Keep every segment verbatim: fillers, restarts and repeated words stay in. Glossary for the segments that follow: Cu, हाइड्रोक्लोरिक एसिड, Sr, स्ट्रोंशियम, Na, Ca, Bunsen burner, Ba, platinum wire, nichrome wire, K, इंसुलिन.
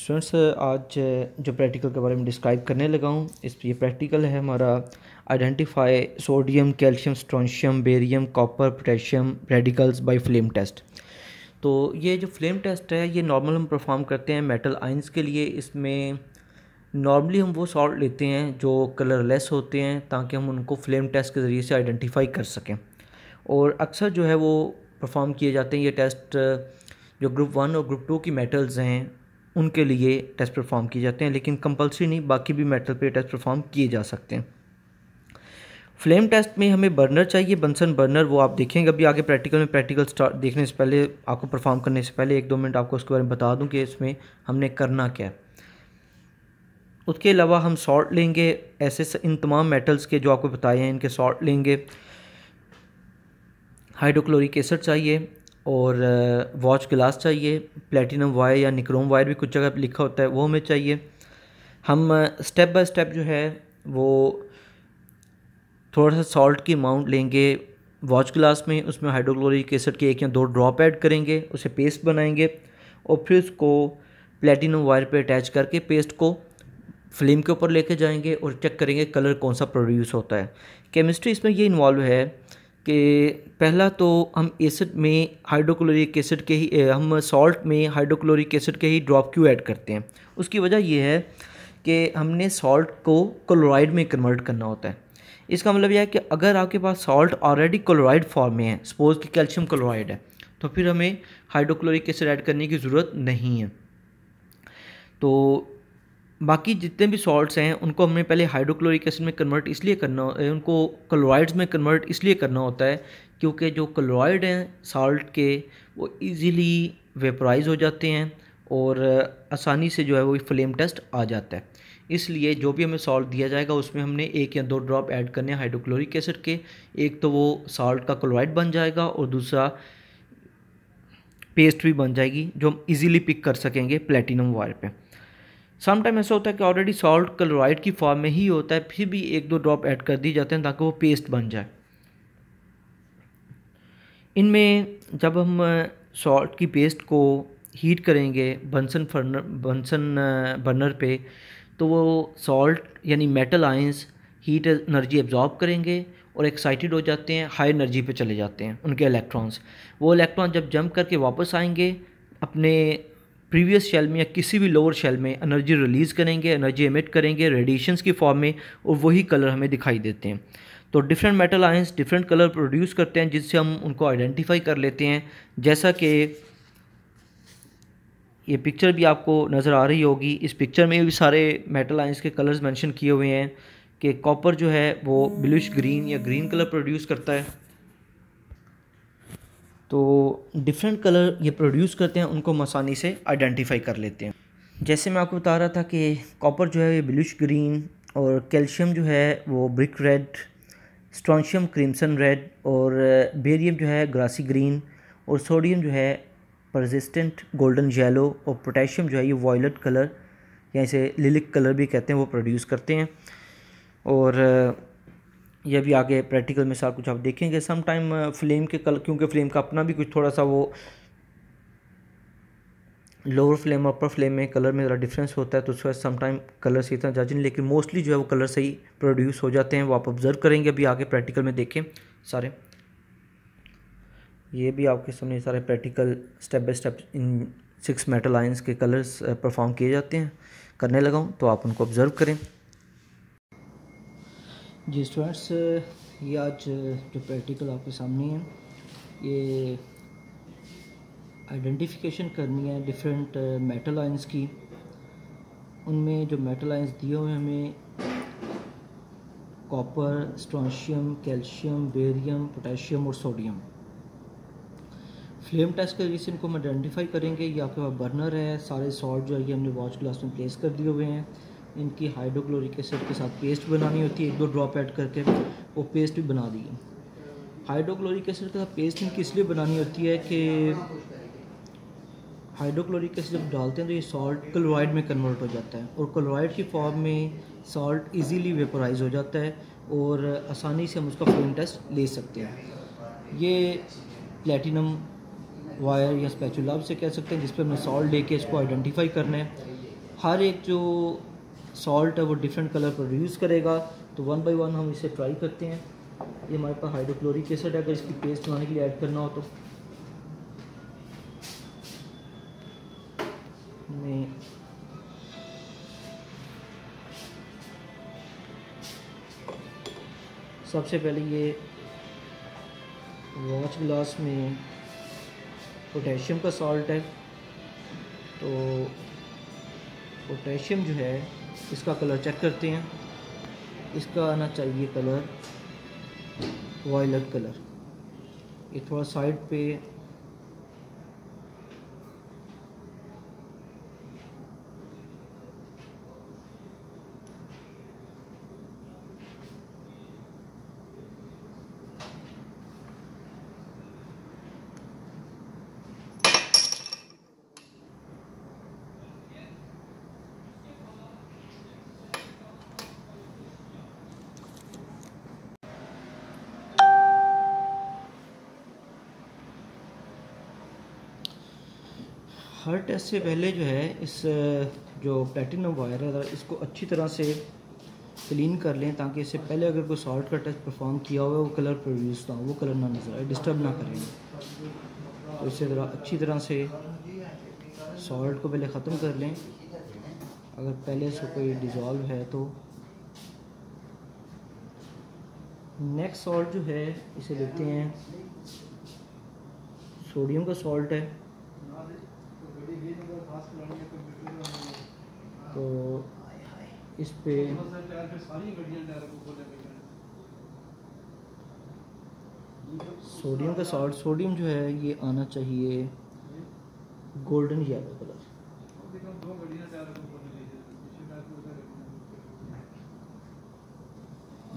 Students, आज जो practical के बारे में डिस्क्राइब करने लगा हूँ, इस ये प्रैक्टिकल है हमारा identify sodium, calcium, स्ट्रोंशियम, barium, copper, potassium radicals by flame test. तो ये जो फ्लेम टेस्ट है ये नॉर्मल हम परफॉर्म करते हैं मेटल आइंस के लिए। इसमें नॉर्मली हम वो सॉल्ट लेते हैं जो कलरलेस होते हैं ताकि हम उनको फ्लेम टेस्ट के ज़रिए से आइडेंटिफाई कर सकें, और अक्सर जो है वो परफॉर्म किए जाते हैं ये टेस्ट जो ग्रुप वन और ग्रुप टू की मेटल्स हैं उनके लिए टेस्ट परफॉर्म किए जाते हैं, लेकिन कंपलसरी नहीं, बाकी भी मेटल पे टेस्ट परफॉर्म किए जा सकते हैं। फ्लेम टेस्ट में हमें बर्नर चाहिए, बंसन बर्नर, वो आप देखेंगे अभी आगे प्रैक्टिकल में। प्रैक्टिकल स्टार्ट देखने से पहले, आपको परफॉर्म करने से पहले एक दो मिनट आपको उसके बारे में बता दूं कि इसमें हमने करना क्या है। उसके अलावा हम सॉल्ट लेंगे, ऐसे इन तमाम मेटल्स के जो आपको बताए हैं इनके सॉल्ट लेंगे। हाइड्रोक्लोरिक एसिड चाहिए और वॉच ग्लास चाहिए, प्लेटिनम वायर या निक्रोम वायर भी कुछ जगह पे लिखा होता है, वो हमें चाहिए। हम स्टेप बाय स्टेप जो है वो थोड़ा सा सॉल्ट की अमाउंट लेंगे वॉच ग्लास में, उसमें हाइड्रोक्लोरिक एसिड के एक या दो ड्रॉप ऐड करेंगे, उसे पेस्ट बनाएंगे और फिर उसको प्लेटिनम वायर पे अटैच करके पेस्ट को फ्लेम के ऊपर लेके जाएंगे और चेक करेंगे कलर कौन सा प्रोड्यूस होता है। केमिस्ट्री इसमें ये इन्वॉल्व है कि पहला तो हम एसिड में हाइड्रोक्लोरिक एसिड के ही हम सॉल्ट में हाइड्रोक्लोरिक एसिड के ही ड्रॉप क्यों ऐड करते हैं। उसकी वजह यह है कि हमने सॉल्ट को क्लोराइड में कन्वर्ट करना होता है। इसका मतलब यह है कि अगर आपके पास सॉल्ट ऑलरेडी क्लोराइड फॉर्म में है, सपोज कि कैल्शियम क्लोराइड है, तो फिर हमें हाइड्रोक्लोरिक एसिड ऐड करने की ज़रूरत नहीं है। तो बाकी जितने भी सॉल्ट्स हैं उनको हमने पहले हाइड्रोक्लोरिक एसिड में कन्वर्ट इसलिए करना उनको क्लोराइड्स में कन्वर्ट इसलिए करना होता है क्योंकि जो क्लोराइड हैं सॉल्ट के वो इजीली वेपराइज हो जाते हैं और आसानी से जो है वो फ्लेम टेस्ट आ जाता है। इसलिए जो भी हमें सॉल्ट दिया जाएगा उसमें हमने एक या दो ड्रॉप ऐड करने हैं हाइड्रोक्लोरिक एसिड के, एक तो वो सॉल्ट का क्लोराइड बन जाएगा और दूसरा पेस्ट भी बन जाएगी जो हम ईज़िली पिक कर सकेंगे प्लेटिनम वायर पर। समटाइम ऐसा होता है कि ऑलरेडी सॉल्ट क्लोराइड की फॉर्म में ही होता है, फिर भी एक दो ड्रॉप ऐड कर दिए जाते हैं ताकि वो पेस्ट बन जाए। इनमें जब हम सॉल्ट की पेस्ट को हीट करेंगे बंसन बर्नर बंसन बर्नर पे, तो वो सॉल्ट यानी metal ions heat energy absorb करेंगे और एक्साइटेड हो जाते हैं, हाई एनर्जी पे चले जाते हैं उनके इलेक्ट्रॉन्स। वो इलेक्ट्रॉन जब जंप करके वापस आएंगे अपने प्रीवियस शेल में या किसी भी लोअर शेल में एनर्जी रिलीज़ करेंगे, एनर्जी एमिट करेंगे रेडिएशंस की फॉर्म में, और वही कलर हमें दिखाई देते हैं। तो different metal ions different colour produce करते हैं जिससे हम उनको आइडेंटिफाई कर लेते हैं। जैसा कि ये पिक्चर भी आपको नज़र आ रही होगी, इस पिक्चर में भी सारे मेटल आयंस के कलर्स मेंशन किए हुए हैं कि कॉपर जो है वो ब्लूश ग्रीन या ग्रीन कलर प्रोड्यूस करता है। तो डिफरेंट कलर ये प्रोड्यूस करते हैं, उनको हम आसानी से आइडेंटिफाई कर लेते हैं। जैसे मैं आपको बता रहा था कि कॉपर जो है ये ब्लूश ग्रीन, और कैल्शियम जो है वो brick red, स्ट्रोंशियम crimson red, और बेरियम जो है ग्रासी ग्रीन, और सोडियम जो है परसिस्टेंट गोल्डन येलो, और पोटेशियम जो है ये वायलेट कलर या इसे लिलिक कलर भी कहते हैं वो प्रोड्यूस करते हैं। और ये भी आगे प्रैक्टिकल में सारा कुछ आप देखेंगे। समटाइम फ्लेम के कलर, क्योंकि फ्लेम का अपना भी कुछ थोड़ा सा वो लोअर फ्लेम और अपर फ्लेम में कलर में ज़रा डिफरेंस होता है, तो उसके समटाइम कलर से इतना जज नहीं, लेकिन मोस्टली जो है वो कलर से ही प्रोड्यूस हो जाते हैं। वो आप ऑब्जर्व करेंगे अभी आगे प्रैक्टिकल में देखें सारे। ये भी आपके सामने सारे प्रैक्टिकल स्टेप बाई स्टेप इन सिक्स मेटल आयंस के कलर्स परफॉर्म किए जाते हैं, करने लगा हूँ, तो आप उनको ऑब्ज़र्व करें। जी स्टूडेंट्स, ये आज जो प्रैक्टिकल आपके सामने है ये आइडेंटिफिकेशन करनी है डिफरेंट मेटल आयंस की। उनमें जो मेटल आयंस दिए हुए हैं हमें copper, स्ट्रोंशियम, calcium, barium, potassium और सोडियम, फ्लेम टेस्ट के जरिए से इनको हम आइडेंटिफाई करेंगे। ये आपके पास बर्नर है, सारे सॉल्ट जो है ये हमने वॉच ग्लास में प्लेस कर दिए हुए हैं, इनकी हाइड्रोक्लोरिक एसिड के साथ पेस्ट बनानी होती है, एक दो ड्रॉप ऐड करके वो पेस्ट भी बना दी है। हाइड्रोक्लोरिक एसिड के साथ पेस्ट इनकी इसलिए बनानी होती है कि हाइड्रोक्लोरिक एसिड जब डालते हैं तो ये सॉल्ट क्लोराइड में कन्वर्ट हो जाता है, और क्लोराइड की फॉर्म में सॉल्ट इजीली वेपराइज हो जाता है और आसानी से हम उसका फ्लेम टेस्ट ले सकते हैं। ये प्लेटिनम वायर या स्पैचुला से कह सकते हैं जिस पर हमने सॉल्ट लेके इसको आइडेंटिफाई करना है। हर एक जो सॉल्ट है वो डिफरेंट कलर प्रोड्यूस करेगा। तो वन बाय वन हम इसे ट्राई करते हैं। ये हमारे पास हाइड्रोक्लोरिक एसिड है, अगर इसकी पेस्ट बनाने के लिए ऐड करना हो तो मैं सबसे पहले ये वॉच ग्लास में पोटेशियम का सॉल्ट है, तो पोटेशियम जो है इसका कलर चेक करते हैं। इसका आना चाहिए कलर वायलेट कलर। ये थोड़ा साइड पे हर टेस्ट से पहले जो है इस जो प्लेटिनम वायर है इसको अच्छी तरह से क्लीन कर लें, ताकि इससे पहले अगर कोई सॉल्ट का टेस्ट परफॉर्म किया हुआ है वो कलर प्रोड्यूस ना हो, वो कलर ना नजर आए, डिस्टर्ब ना करें। तो इसे ज़रा अच्छी तरह से सॉल्ट को पहले ख़त्म कर लें, अगर पहले से कोई डिज़ोल्व है तो। नेक्स्ट सॉल्ट जो है इसे लेते हैं, सोडियम का सॉल्ट है, तो इस पे सोडियम का सॉल्ट, सोडियम जो है ये आना चाहिए गोल्डन येलो कलर।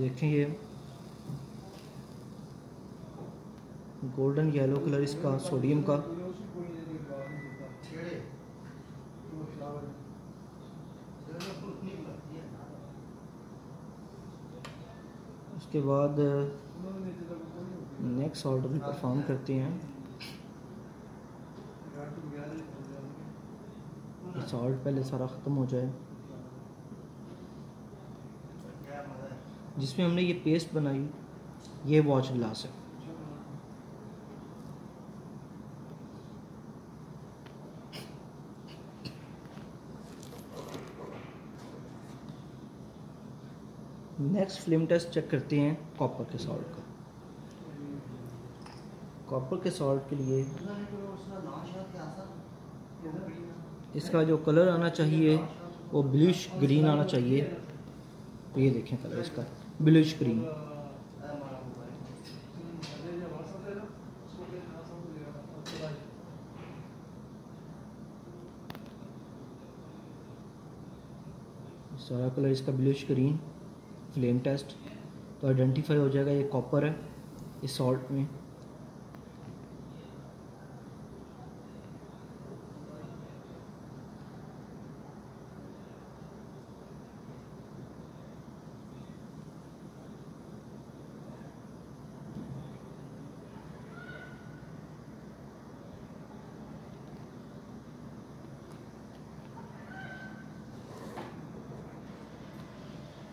देखें ये गोल्डन येलो कलर इसका सोडियम का। उसके बाद नेक्स्ट ऑर्डर में परफॉर्म करते हैं। सॉल्ट पहले सारा ख़त्म हो जाए। जिसमें हमने ये पेस्ट बनाई ये वॉच ग्लास है, नेक्स्ट फ्लेम टेस्ट चेक करते हैं कॉपर के सॉल्ट का। कॉपर के सॉल्ट के लिए इसका जो कलर आना चाहिए वो ब्लूश ग्रीन आना चाहिए। तो ये देखें कलर इसका ब्लूश ग्रीन। सारा कलर इसका ब्लूश ग्रीन। फ्लेम टेस्ट तो आइडेंटिफाई हो जाएगा ये कॉपर है इस सॉल्ट में।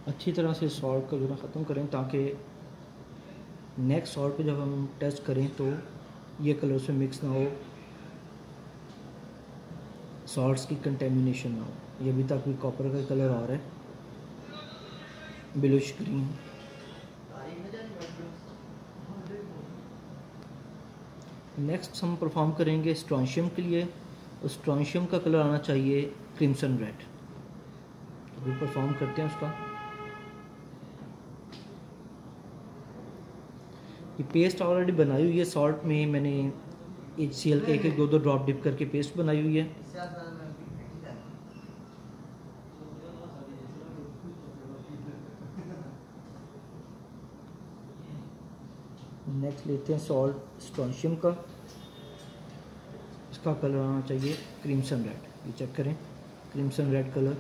अच्छी तरह से सॉल्ट का जो ख़त्म करें, ताकि नेक्स्ट सॉल्ट पे जब हम टेस्ट करें तो ये कलर से मिक्स ना हो, सॉल्ट्स की कंटेमिनेशन ना हो। ये अभी तक भी कॉपर का कलर आ रहा है ब्लूश ग्रीन। नेक्स्ट हम परफॉर्म करेंगे स्ट्रॉन्शियम के लिए, और स्ट्रॉन्शियम का कलर आना चाहिए क्रिम्सन रेड। तो भी परफॉर्म करते हैं उसका। ये पेस्ट ऑलरेडी बनाई हुई है सॉल्ट में, मैंने एच सी एल के एक एक दो दो ड्रॉप डिप करके पेस्ट बनाई हुई है। नेक्स्ट लेते हैं सॉल्ट स्ट्रॉन्शियम का, इसका कलर आना चाहिए क्रिम्सन रेड। ये चेक करें क्रिम्सन रेड कलर।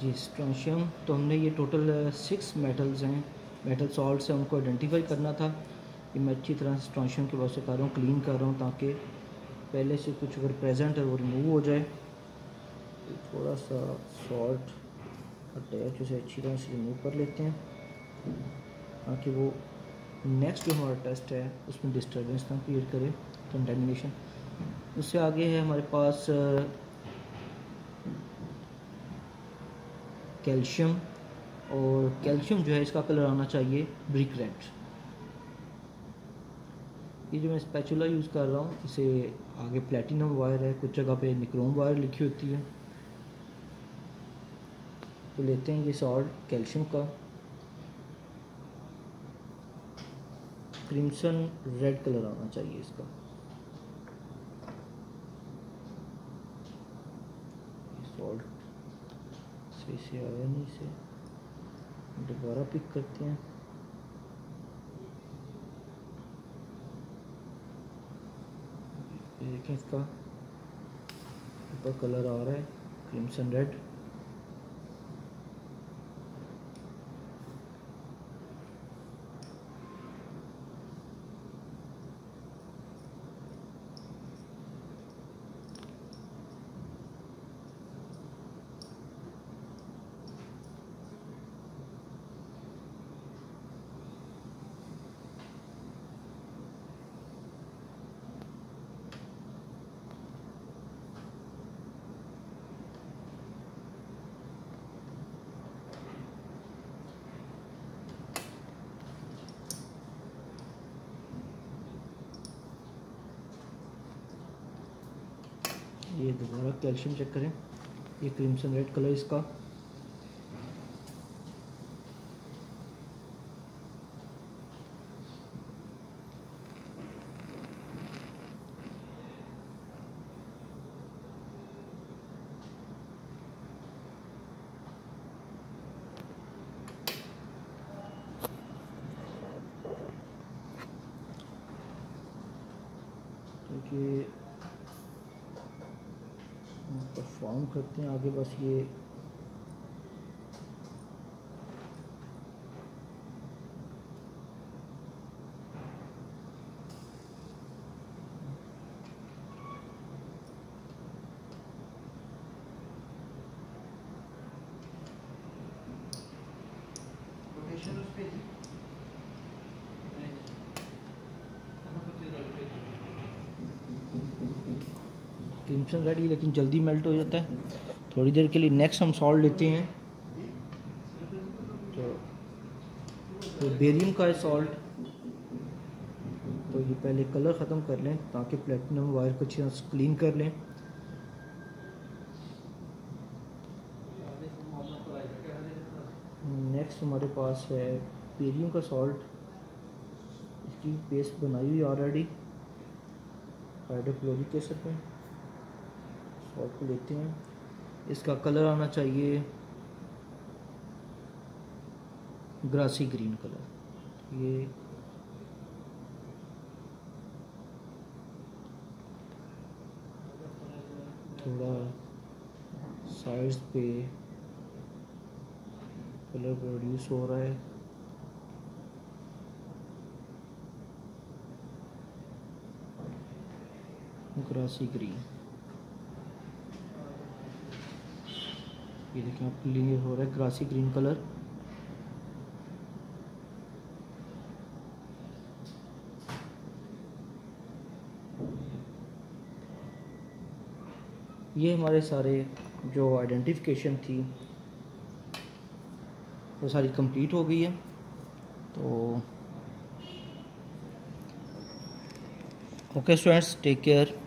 जी स्ट्रैंशियम। तो हमने ये टोटल सिक्स मेटल्स हैं, मेटल सॉल्ट्स हैं, उनको आइडेंटिफाई करना था। ये मैं अच्छी तरह स्ट्रैंशियम के वास्ते कर रहा हूँ, क्लीन कर रहा हूँ, ताकि पहले से कुछ अगर प्रेजेंट है वो रिमूव हो जाए। थोड़ा सा सॉल्ट अटैच उसे अच्छी तरह से रिमूव कर लेते हैं ताकि वो नेक्स्ट जो हमारा टेस्ट है उसमें डिस्टर्बेंस ना क्रिएट करे, कंटेमिनेशन। उससे आगे है हमारे पास कैल्शियम, और कैल्शियम जो है इसका कलर आना चाहिए ब्रिक रेड। ये जो मैं स्पैचुला यूज़ कर रहा हूँ, इसे आगे प्लेटिनम वायर है, कुछ जगह पे निक्रोम वायर लिखी होती है। तो लेते हैं ये सॉल्ट कैल्शियम का, क्रिम्सन रेड कलर आना चाहिए इसका। सॉल्ट इसे आया नहीं, इसे दोबारा पिक करते हैं। देखें इसका ऊपर कलर आ रहा है क्रिम्सन रेड। ये दोबारा कैल्शियम चेक करें, ये क्रिम्सन रेड कलर इसका। तो परफॉर्म करते हैं आगे, बस ये क्रिम्सन रेड लेकिन जल्दी मेल्ट हो जाता है। थोड़ी देर के लिए नेक्स्ट हम सॉल्ट लेते हैं, तो, तो बेरियम का है सॉल्ट। तो ये पहले कलर ख़त्म कर लें ताकि प्लेटिनम वायर को अच्छी तरह से क्लीन कर लें। नेक्स्ट हमारे पास है बेरियम का सॉल्ट, इसकी पेस्ट बनाई हुई ऑलरेडी हाइड्रोक्लोरिक एसिड में। सॉल्ट को लेते हैं, इसका कलर आना चाहिए ग्रासी ग्रीन कलर। ये थोड़ा साइड्स पे कलर प्रोड्यूस हो रहा है। ग्रासी ग्रीन ये देखिए आप, क्लियर हो रहा है ग्रासी ग्रीन कलर। ये हमारे सारे जो आइडेंटिफिकेशन थी वो सारी कंप्लीट हो गई है। तो ओके स्टूडेंट्स, टेक केयर।